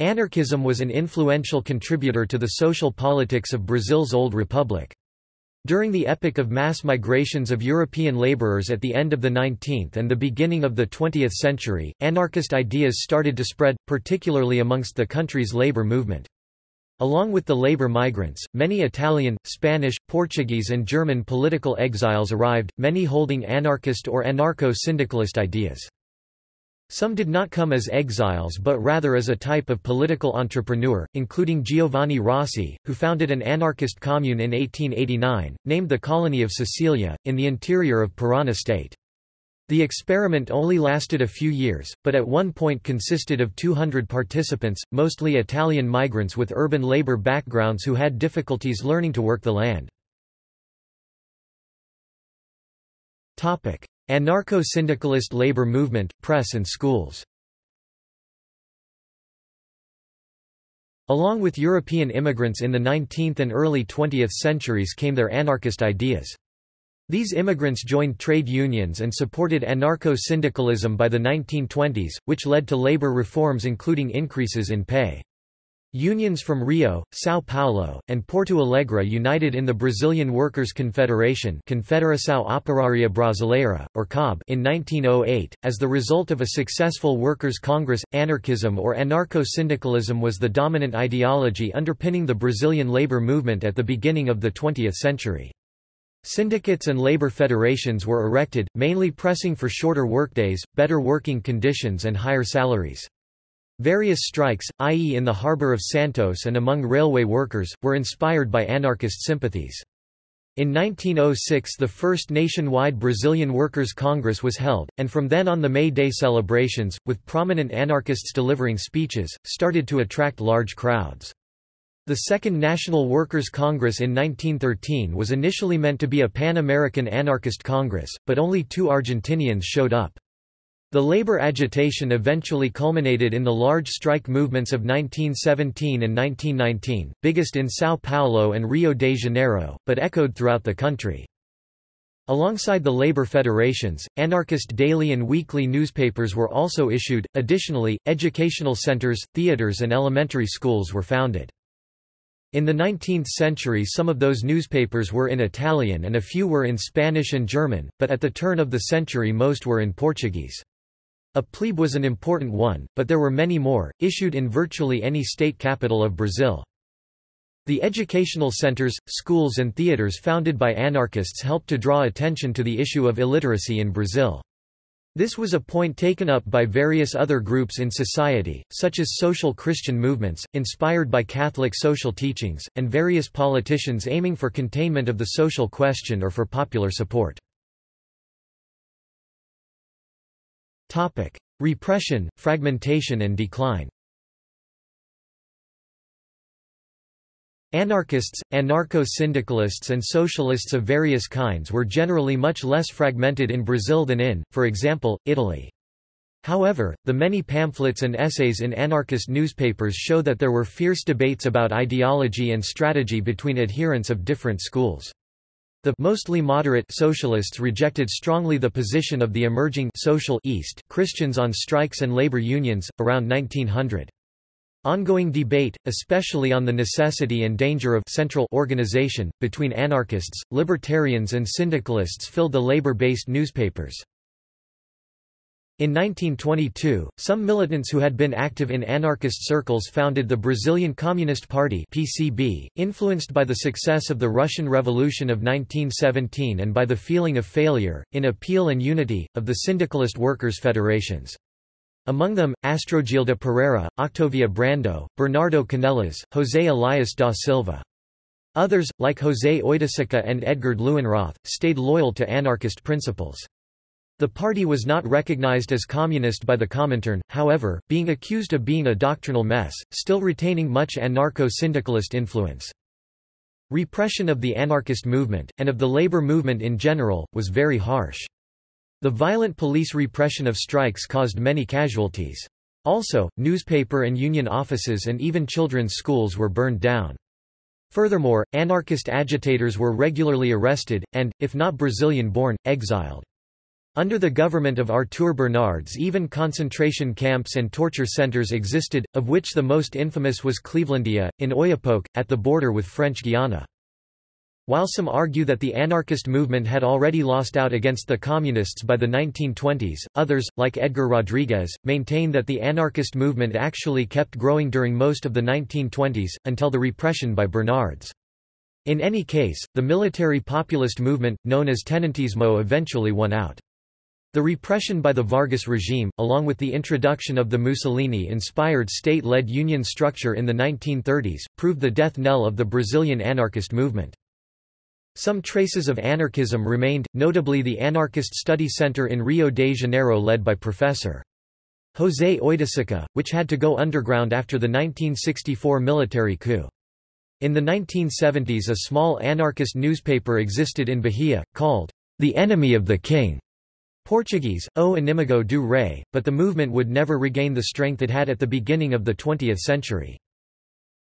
Anarchism was an influential contributor to the social politics of Brazil's old republic. During the epoch of mass migrations of European laborers at the end of the 19th and the beginning of the 20th century, anarchist ideas started to spread, particularly amongst the country's labor movement. Along with the labor migrants, many Italian, Spanish, Portuguese and German political exiles arrived, many holding anarchist or anarcho-syndicalist ideas. Some did not come as exiles but rather as a type of political entrepreneur, including Giovanni Rossi, who founded an anarchist commune in 1889, named the Colony of Cecília, in the interior of Paraná state. The experiment only lasted a few years, but at one point consisted of 200 participants, mostly Italian migrants with urban labor backgrounds who had difficulties learning to work the land. Anarcho-syndicalist labor movement, press and schools. Along with European immigrants in the 19th and early 20th centuries came their anarchist ideas. These immigrants joined trade unions and supported anarcho-syndicalism by the 1920s, which led to labor reforms including increases in pay. Unions from Rio, São Paulo, and Porto Alegre united in the Brazilian Workers' Confederation, Confederação Operária Brasileira, or COB, in 1908. As the result of a successful workers' congress, anarchism or anarcho-syndicalism was the dominant ideology underpinning the Brazilian labor movement at the beginning of the 20th century. Syndicates and labor federations were erected, mainly pressing for shorter workdays, better working conditions and higher salaries. Various strikes, i.e. in the harbor of Santos and among railway workers, were inspired by anarchist sympathies. In 1906 the first nationwide Brazilian Workers' Congress was held, and from then on the May Day celebrations, with prominent anarchists delivering speeches, started to attract large crowds. The Second National Workers' Congress in 1913 was initially meant to be a Pan-American anarchist congress, but only two Argentinians showed up. The labor agitation eventually culminated in the large strike movements of 1917 and 1919, biggest in São Paulo and Rio de Janeiro, but echoed throughout the country. Alongside the labor federations, anarchist daily and weekly newspapers were also issued. Additionally, educational centers, theaters, and elementary schools were founded. In the 19th century some of those newspapers were in Italian and a few were in Spanish and German, but at the turn of the century most were in Portuguese. A plebe was an important one, but there were many more, issued in virtually any state capital of Brazil. The educational centers, schools and theaters founded by anarchists helped to draw attention to the issue of illiteracy in Brazil. This was a point taken up by various other groups in society, such as social Christian movements, inspired by Catholic social teachings, and various politicians aiming for containment of the social question or for popular support. Repression, fragmentation and decline. Anarchists, anarcho-syndicalists and socialists of various kinds were generally much less fragmented in Brazil than in, for example, Italy. However, the many pamphlets and essays in anarchist newspapers show that there were fierce debates about ideology and strategy between adherents of different schools. The mostly moderate socialists rejected strongly the position of the emerging social East Christians on strikes and labor unions, around 1900. Ongoing debate, especially on the necessity and danger of central organization, between anarchists, libertarians and syndicalists filled the labor-based newspapers. In 1922, some militants who had been active in anarchist circles founded the Brazilian Communist Party (PCB), influenced by the success of the Russian Revolution of 1917 and by the feeling of failure, in appeal and unity, of the syndicalist workers' federations. Among them, Astrogilda Pereira, Octavia Brando, Bernardo Canelas, José Elias da Silva. Others, like José Oiticica and Edgar Leuenroth, stayed loyal to anarchist principles. The party was not recognized as communist by the Comintern, however, being accused of being a doctrinal mess, still retaining much anarcho-syndicalist influence. Repression of the anarchist movement, and of the labor movement in general, was very harsh. The violent police repression of strikes caused many casualties. Also, newspaper and union offices and even children's schools were burned down. Furthermore, anarchist agitators were regularly arrested, and, if not Brazilian-born, exiled. Under the government of Artur Bernardes, even concentration camps and torture centers existed, of which the most infamous was Clevelandia, in Oyapoque, at the border with French Guiana. While some argue that the anarchist movement had already lost out against the communists by the 1920s, others, like Edgar Rodrigues, maintain that the anarchist movement actually kept growing during most of the 1920s, until the repression by Bernardes. In any case, the military populist movement, known as Tenentismo, eventually won out. The repression by the Vargas regime, along with the introduction of the Mussolini-inspired state-led union structure in the 1930s, proved the death knell of the Brazilian anarchist movement. Some traces of anarchism remained, notably the Anarchist Study Center in Rio de Janeiro led by Professor José Oiticica, which had to go underground after the 1964 military coup. In the 1970s a small anarchist newspaper existed in Bahia, called, "The Enemy of the King." Portuguese, O Inimigo do Rei, but the movement would never regain the strength it had at the beginning of the 20th century.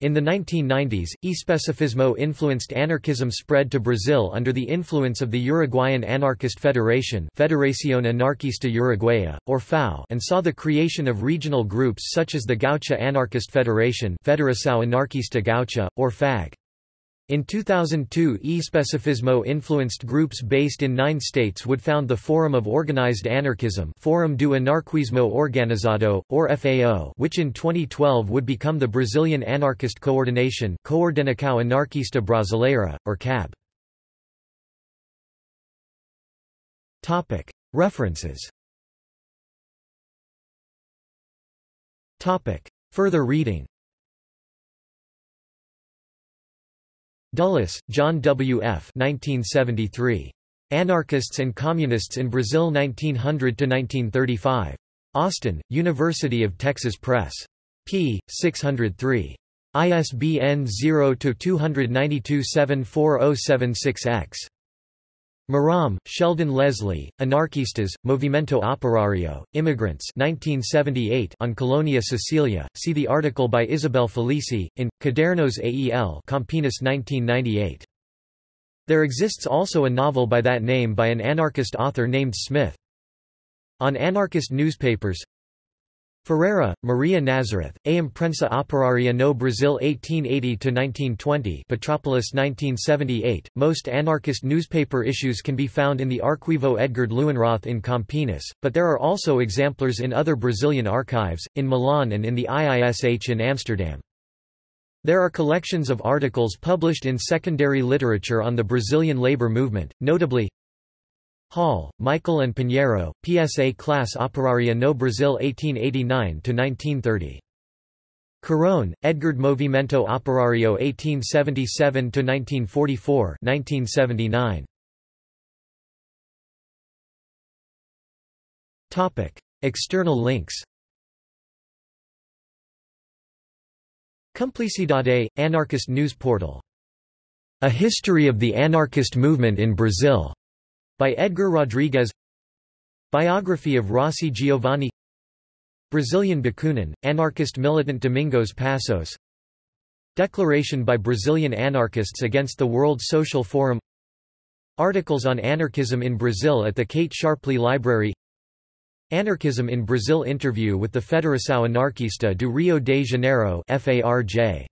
In the 1990s, especifismo-influenced anarchism spread to Brazil under the influence of the Uruguayan Anarchist Federation, Federación Anarquista Uruguaya, or FAU, and saw the creation of regional groups such as the Gaucha Anarchist Federation, Federação Anarquista Gaucha, or FAG. In 2002, especifismo-influenced groups based in 9 states would found the Forum of Organized Anarchism, Forum do Anarquismo Organizado, or FAO, which in 2012 would become the Brazilian Anarchist Coordination, Coordenação Anarquista Brasileira, or CAB. Topic: References. Topic: Further reading. Dulles, John W. F. 1973. Anarchists and Communists in Brazil 1900–1935. Austin, University of Texas Press. p. 603. ISBN 0-292-74076-X. Maram, Sheldon Leslie, Anarquistas, Movimento Operario, Immigrants 1978 on Colônia Cecília, see the article by Isabel Felici, in, Cadernos AEL Campinas 1998. There exists also a novel by that name by an anarchist author named Smith. On anarchist newspapers Ferreira, Maria Nazareth, A Imprensa Operária no Brasil 1880–1920 Petrópolis 1978. Most anarchist newspaper issues can be found in the Arquivo Edgar Leuenroth in Campinas, but there are also exemplars in other Brazilian archives, in Milan and in the IISH in Amsterdam. There are collections of articles published in secondary literature on the Brazilian labor movement, notably Hall, Michael and Pinheiro, PSA Class Operária no Brasil 1889–1930. Carone, Edgar Movimento Operário 1877–1944 1979. External links. Cumplicidade, anarchist news portal. A History of the Anarchist Movement in Brazil, by Edgar Rodrigues. Biography of Rossi Giovanni. Brazilian Bakunin, anarchist militant Domingos Passos. Declaration by Brazilian anarchists against the World Social Forum. Articles on anarchism in Brazil at the Kate Sharpley Library. Anarchism in Brazil interview with the Federação Anarquista do Rio de Janeiro (FARJ).